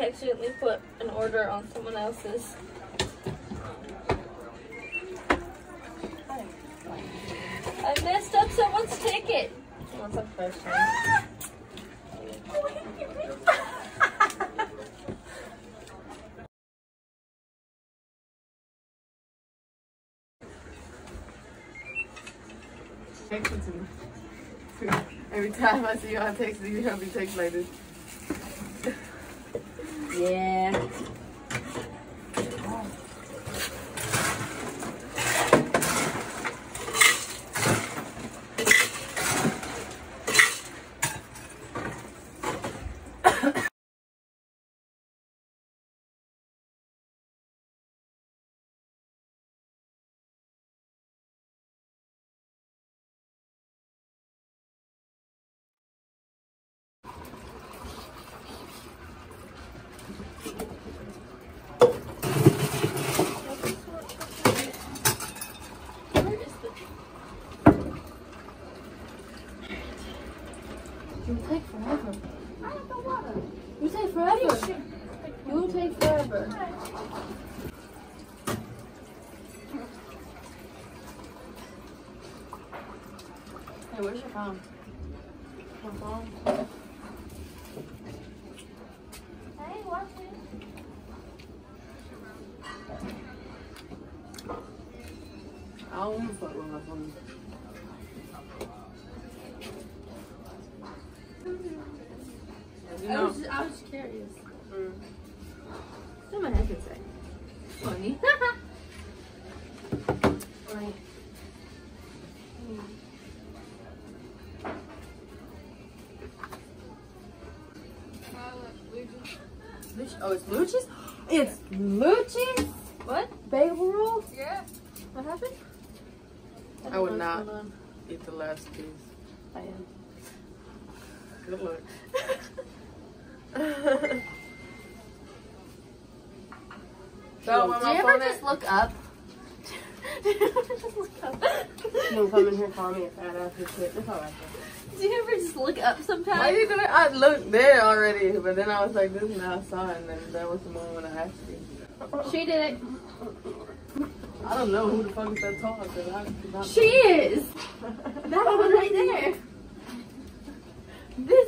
I accidentally put an order on someone else's. I messed up someone's ticket. What's up first? Ah! Every time I see you on text, you help me text like this. Yeah. Hey, where's your phone? My phone? I ain't watching. I don't want to fuck with my phone. You know. I was just curious. Someone has to say. Funny. Right. Oh, it's blue cheese? It's blue cheese? What? Bagel rolls? Yeah. What happened? I would not eat the last piece. I am. Good luck. So, do you ever just look up? Do you ever just look up? No, come in here, call me a fat ass and shit. That's all right. Do you ever just look up sometimes? Why are you doing? I looked there already, but then I was like, this is not saw, and then that was the moment I asked you. She did it. I don't know who the fuck is that tall, because she is. That one right there. This